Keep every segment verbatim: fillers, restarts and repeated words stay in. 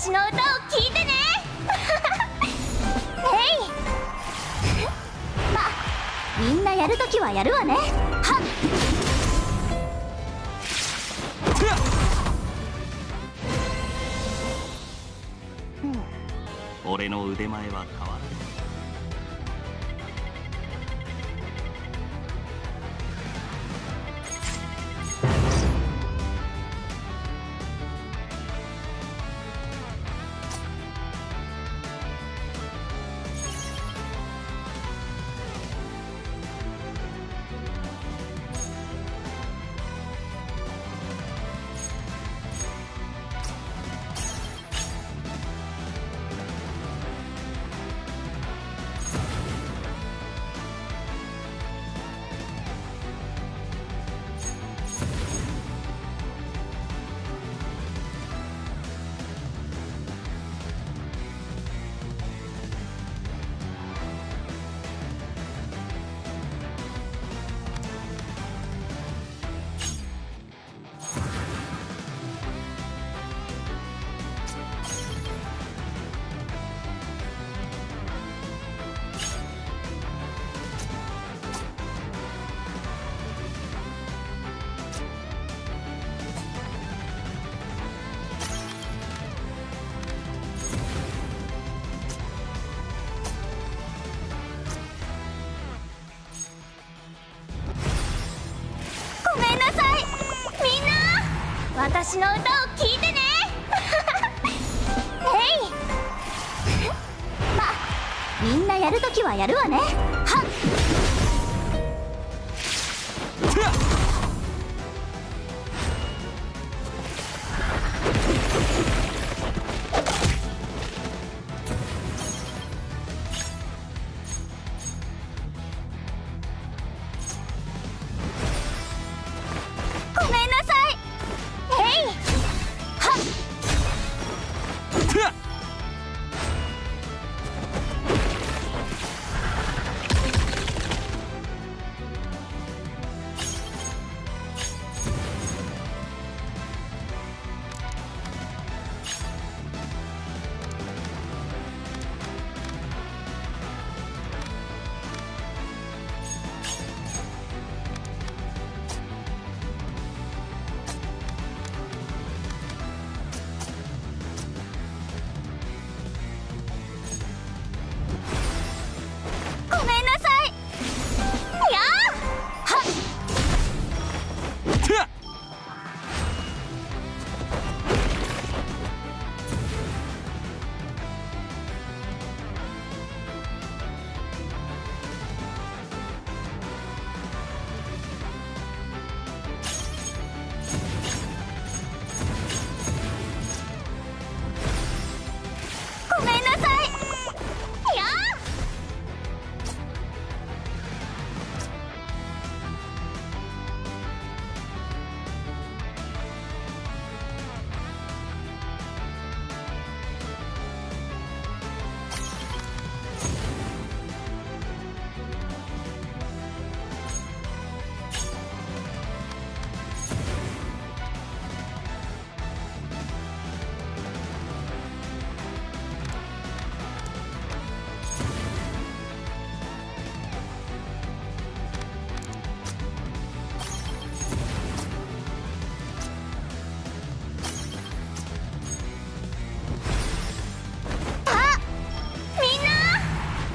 私の歌を聴いてね。えい。まあみんなやるときはやるわね。はっ。 俺の腕前は変わらない。私の歌を聴いてね。えい。まあみんなやるときはやるわね。はっ。ごめんなさい。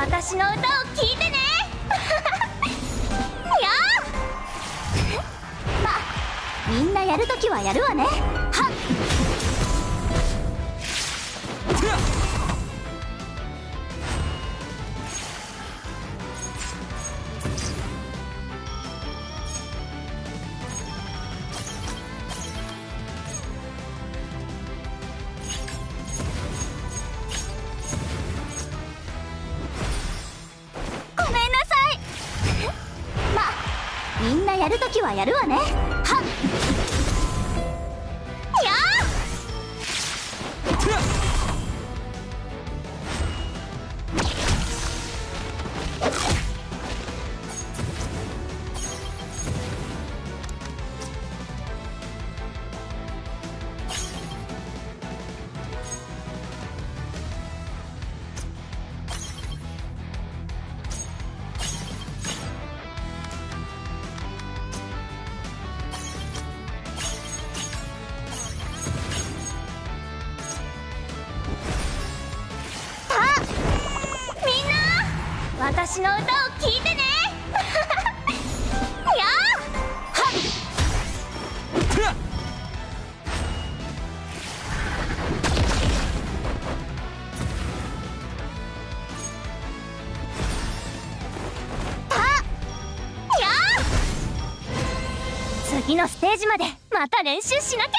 私の歌を聴いてね。いやー。まあみんなやるときはやるわね。はっ。 みんなやるときはやるわね。はっ。やあ。私の歌を聴いてね。やーはっ。あ、やー。次のステージまでまた練習しなきゃ。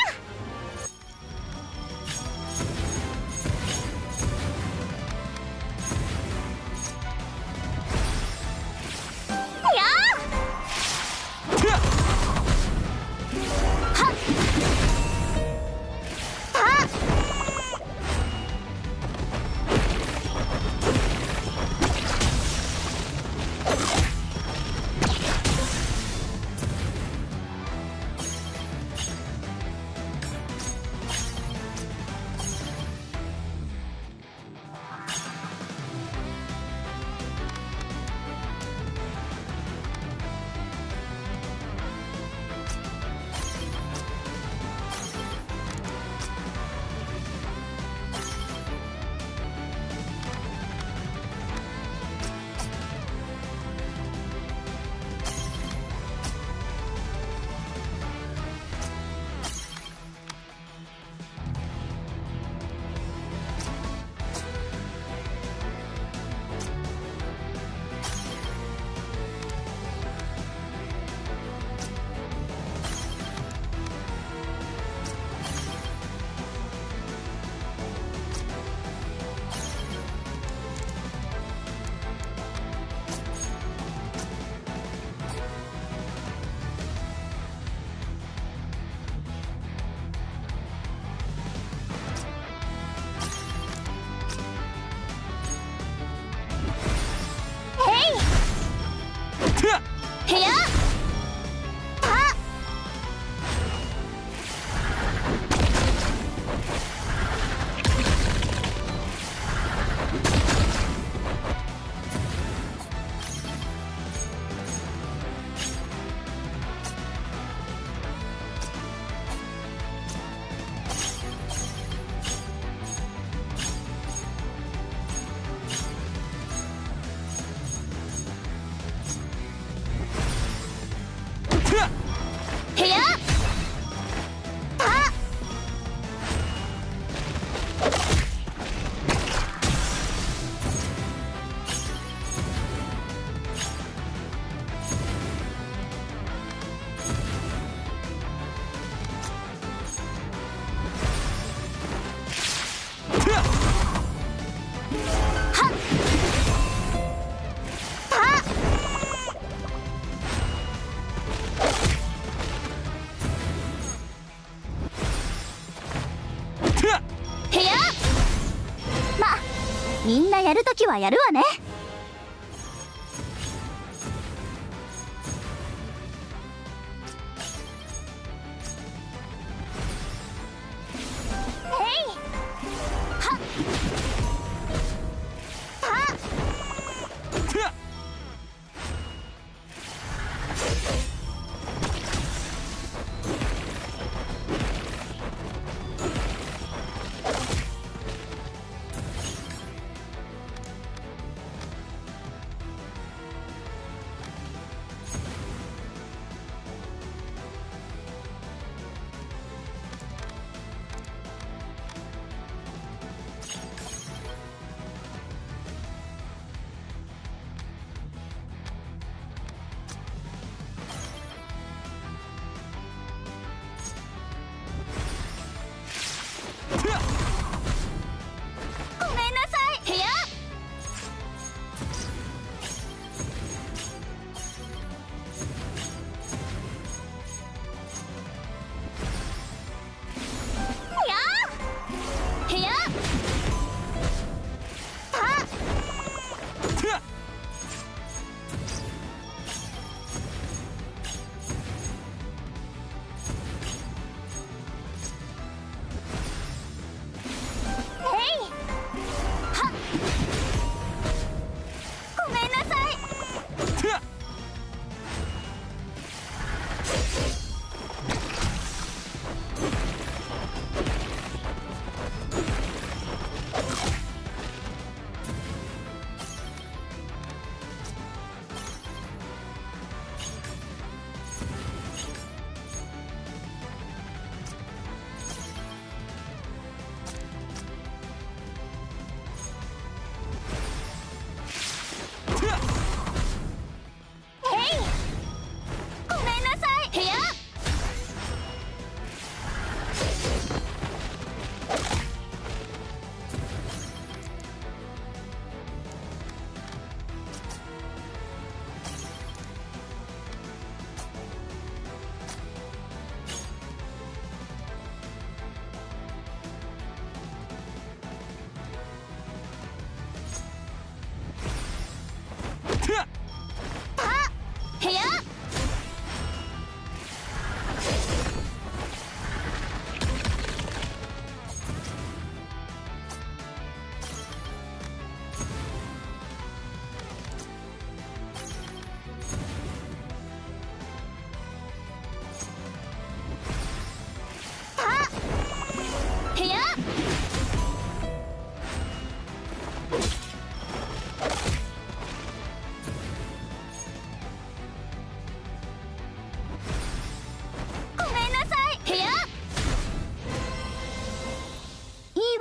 みんなやるときはやるわね。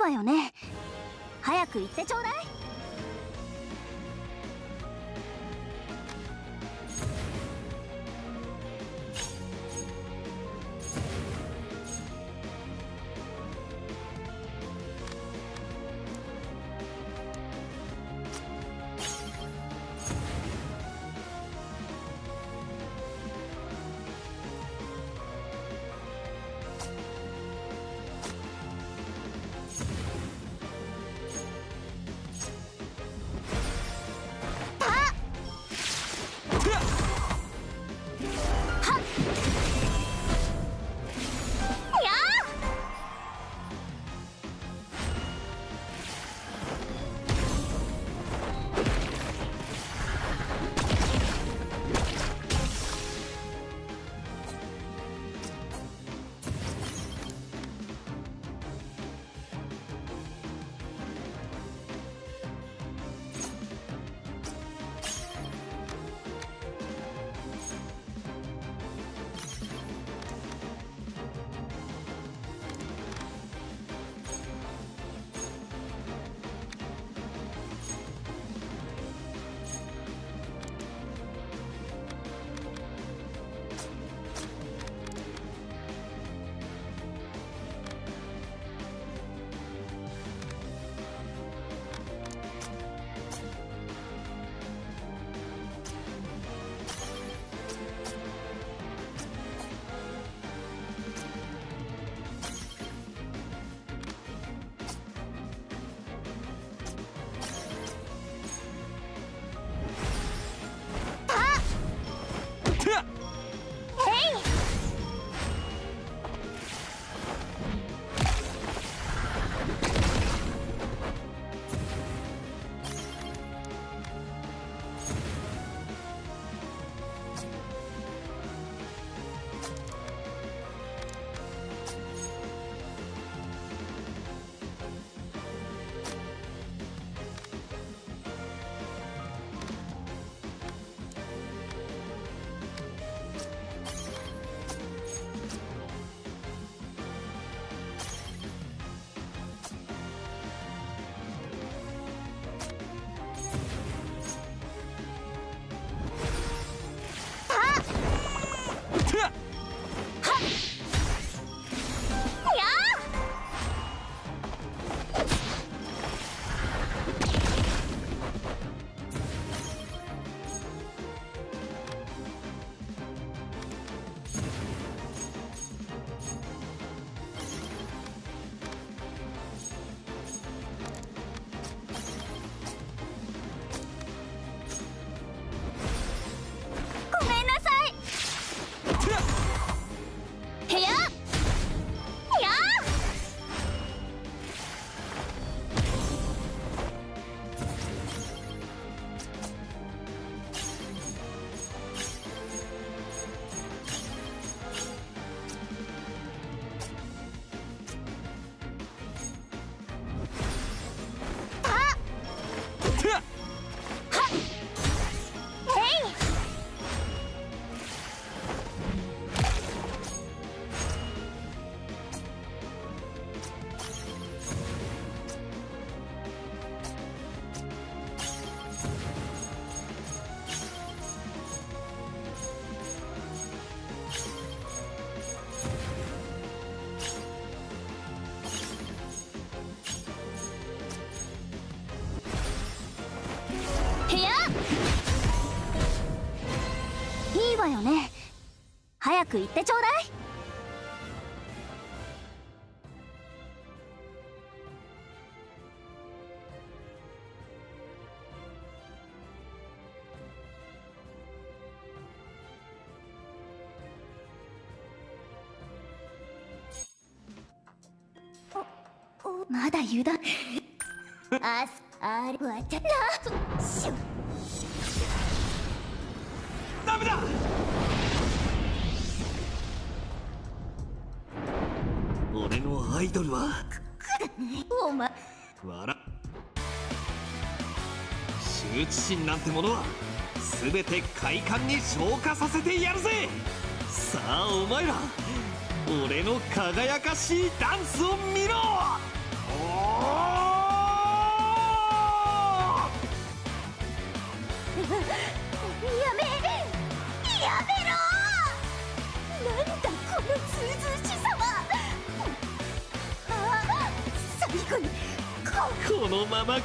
わよね。早く行ってちょうだい。よね、早く行ってちょうだい。まだ油断あすあれわたなしゅダメだ。俺のアイドルはお前笑羞恥心なんてものは全て快感に昇華させてやるぜ。さあお前ら俺の輝かしいダンスを見ろ。おーこのまま